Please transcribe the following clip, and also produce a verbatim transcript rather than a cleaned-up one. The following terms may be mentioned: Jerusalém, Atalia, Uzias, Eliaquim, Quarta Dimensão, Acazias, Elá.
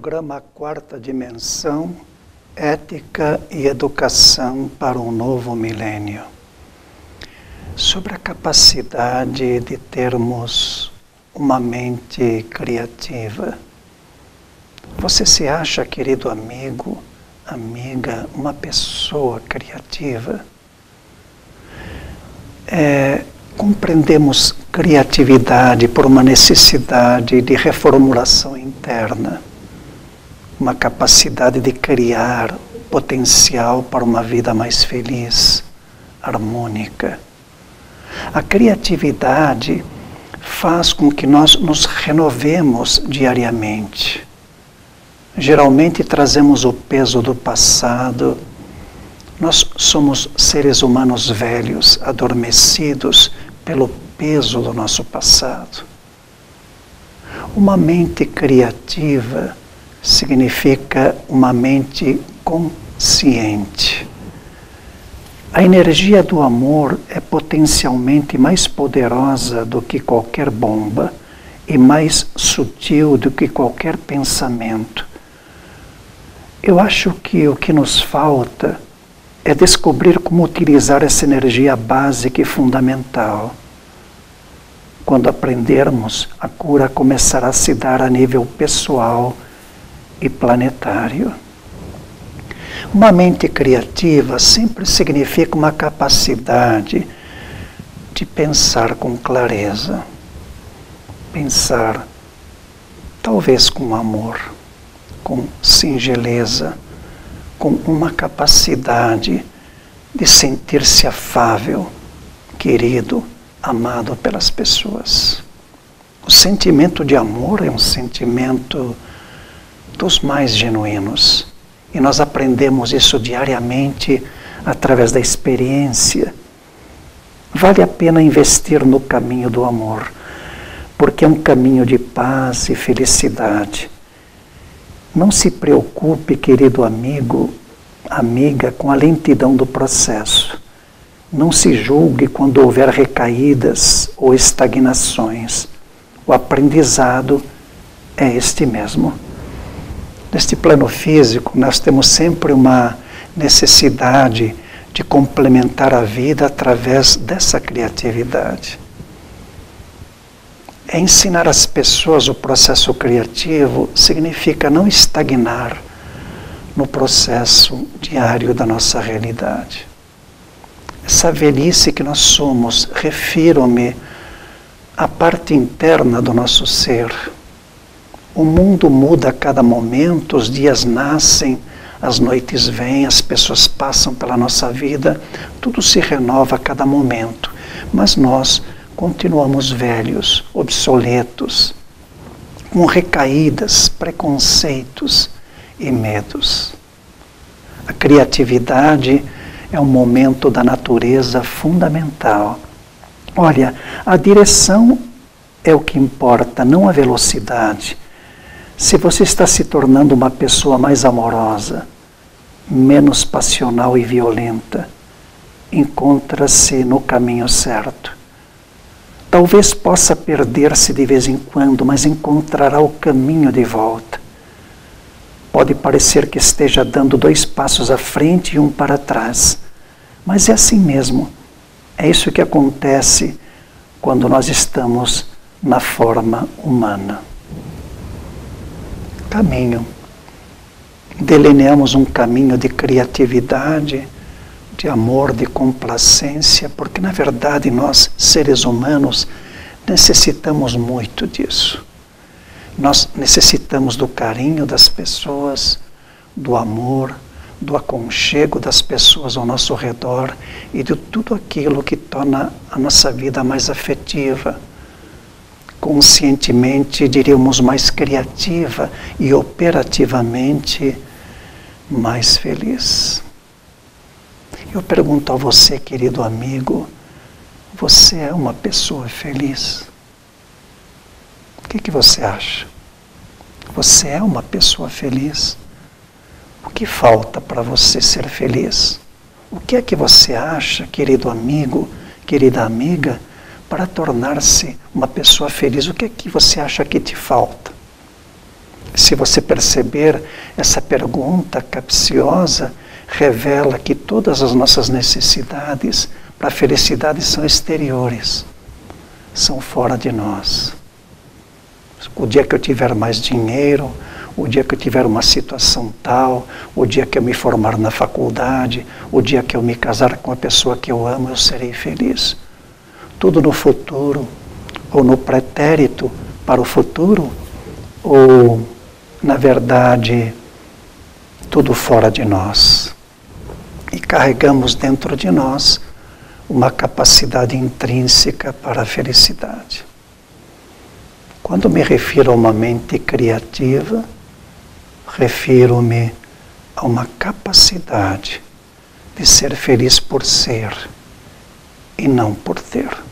Programa Quarta Dimensão, Ética e Educação para um Novo Milênio. Sobre a capacidade de termos uma mente criativa. Você se acha, querido amigo, amiga, uma pessoa criativa? É, compreendemos criatividade por uma necessidade de reformulação interna, uma capacidade de criar potencial para uma vida mais feliz, harmônica. A criatividade faz com que nós nos renovemos diariamente. Geralmente trazemos o peso do passado. Nós somos seres humanos velhos, adormecidos pelo peso do nosso passado. Uma mente criativa significa uma mente consciente. A energia do amor é potencialmente mais poderosa do que qualquer bomba e mais sutil do que qualquer pensamento. Eu acho que o que nos falta é descobrir como utilizar essa energia básica e fundamental. Quando aprendermos, a cura começará a se dar a nível pessoal e planetário. Uma mente criativa sempre significa uma capacidade de pensar com clareza, pensar talvez com amor, com singeleza, com uma capacidade de sentir-se afável, querido, amado pelas pessoas. O sentimento de amor é um sentimento dos mais genuínos. E nós aprendemos isso diariamente através da experiência. Vale a pena investir no caminho do amor, porque é um caminho de paz e felicidade. Não se preocupe, querido amigo, amiga, com a lentidão do processo. Não se julgue quando houver recaídas ou estagnações. O aprendizado é este mesmo. Neste plano físico, nós temos sempre uma necessidade de complementar a vida através dessa criatividade. É ensinar às pessoas o processo criativo significa não estagnar no processo diário da nossa realidade. Essa velhice que nós somos, refiro-me à parte interna do nosso ser. O mundo muda a cada momento, os dias nascem, as noites vêm, as pessoas passam pela nossa vida, tudo se renova a cada momento, mas nós continuamos velhos, obsoletos, com recaídas, preconceitos e medos. A criatividade é um momento da natureza fundamental. Olha, a direção é o que importa, não a velocidade. Se você está se tornando uma pessoa mais amorosa, menos passional e violenta, encontra-se no caminho certo. Talvez possa perder-se de vez em quando, mas encontrará o caminho de volta. Pode parecer que esteja dando dois passos à frente e um para trás, mas é assim mesmo. É isso que acontece quando nós estamos na forma humana. Caminho. Delineamos um caminho de criatividade, de amor, de complacência, porque na verdade nós, seres humanos, necessitamos muito disso. Nós necessitamos do carinho das pessoas, do amor, do aconchego das pessoas ao nosso redor e de tudo aquilo que torna a nossa vida mais afetiva, conscientemente, diríamos, mais criativa e operativamente mais feliz. Eu pergunto a você, querido amigo, você é uma pessoa feliz? O que que você acha? Você é uma pessoa feliz? O que falta para você ser feliz? O que é que você acha, querido amigo, querida amiga, para tornar-se uma pessoa feliz? O que é que você acha que te falta? Se você perceber, essa pergunta capciosa revela que todas as nossas necessidades para a felicidade são exteriores, são fora de nós. O dia que eu tiver mais dinheiro, o dia que eu tiver uma situação tal, o dia que eu me formar na faculdade, o dia que eu me casar com a pessoa que eu amo, eu serei feliz. Tudo no futuro, ou no pretérito para o futuro, ou, na verdade, tudo fora de nós. E carregamos dentro de nós uma capacidade intrínseca para a felicidade. Quando me refiro a uma mente criativa, refiro-me a uma capacidade de ser feliz por ser e não por ter.